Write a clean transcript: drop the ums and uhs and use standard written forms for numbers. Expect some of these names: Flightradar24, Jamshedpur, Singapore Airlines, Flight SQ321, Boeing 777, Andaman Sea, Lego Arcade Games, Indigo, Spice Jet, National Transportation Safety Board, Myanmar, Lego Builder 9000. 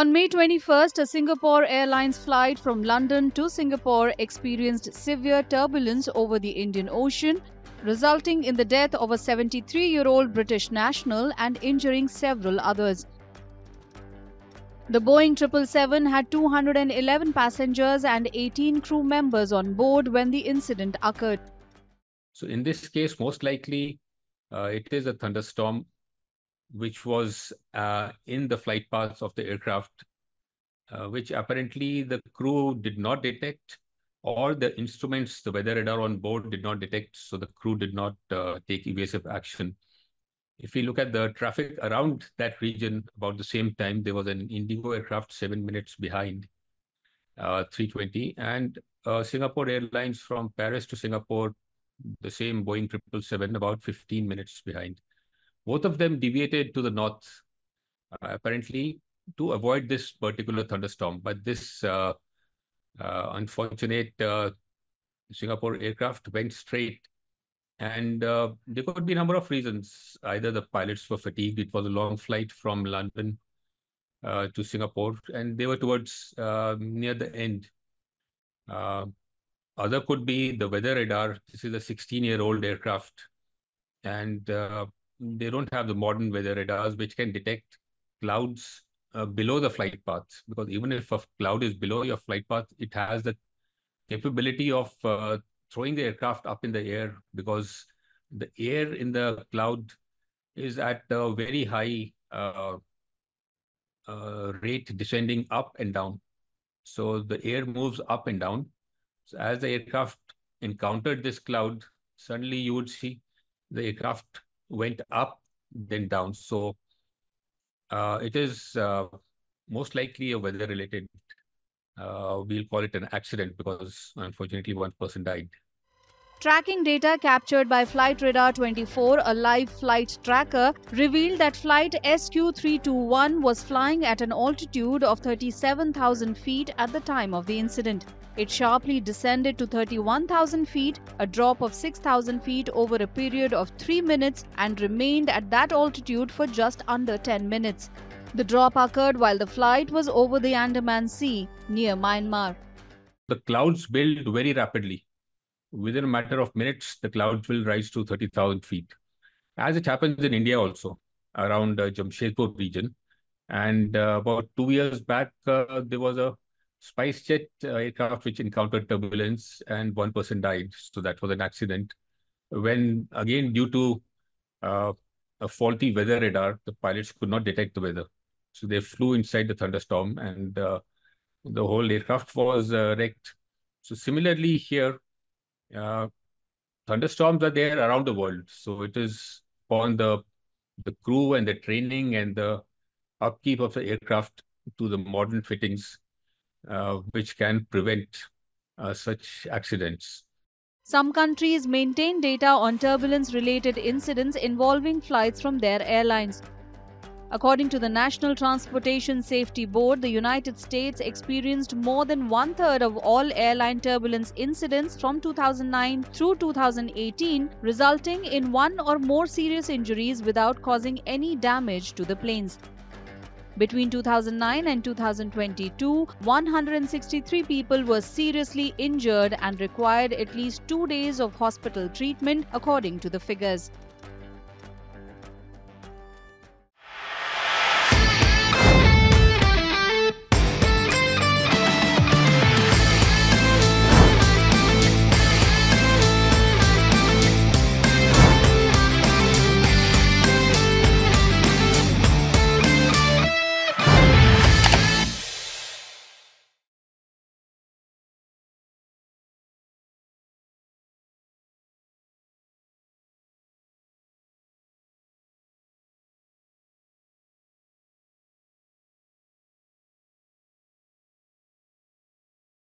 On May 21st, a Singapore Airlines flight from London to Singapore experienced severe turbulence over the Indian Ocean, resulting in the death of a 73-year-old British national and injuring several others. The Boeing 777 had 211 passengers and 18 crew members on board when the incident occurred. So in this case, most likely it is a thunderstorm which was in the flight paths of the aircraft, which apparently the crew did not detect, or the instruments, the weather radar on board did not detect, so the crew did not take evasive action. If we look at the traffic around that region, about the same time, there was an Indigo aircraft 7 minutes behind, 320, and Singapore Airlines from Paris to Singapore, the same Boeing 777, about 15 minutes behind. Both of them deviated to the north, apparently to avoid this particular thunderstorm. But this unfortunate Singapore aircraft went straight. And there could be a number of reasons. Either the pilots were fatigued. It was a long flight from London to Singapore, and they were towards near the end. Other could be the weather radar. This is a 16-year-old aircraft, and they don't have the modern weather radars which can detect clouds below the flight path, because even if a cloud is below your flight path, it has the capability of throwing the aircraft up in the air, because the air in the cloud is at a very high rate descending up and down. So the air moves up and down. So as the aircraft encountered this cloud, suddenly you would see the aircraft went up, then down. So it is most likely a weather-related, we'll call it an accident, because unfortunately one person died. Tracking data captured by Flightradar24, a live flight tracker, revealed that Flight SQ321 was flying at an altitude of 37,000 feet at the time of the incident. It sharply descended to 31,000 feet, a drop of 6,000 feet over a period of 3 minutes, and remained at that altitude for just under 10 minutes. The drop occurred while the flight was over the Andaman Sea, near Myanmar. The clouds build very rapidly. Within a matter of minutes, the clouds will rise to 30,000 feet, as it happens in India also, around Jamshedpur region. And about 2 years back, there was a Spice Jet aircraft which encountered turbulence, and one person died. So that was an accident. When, again, due to a faulty weather radar, the pilots could not detect the weather. So they flew inside the thunderstorm, and the whole aircraft was wrecked. So similarly here, thunderstorms are there around the world, so it is upon the crew and the training and the upkeep of the aircraft to the modern fittings which can prevent such accidents. Some countries maintain data on turbulence-related incidents involving flights from their airlines. According to the National Transportation Safety Board, the United States experienced more than one-third of all airline turbulence incidents from 2009 through 2018, resulting in one or more serious injuries without causing any damage to the planes. Between 2009 and 2022, 163 people were seriously injured and required at least 2 days of hospital treatment, according to the figures.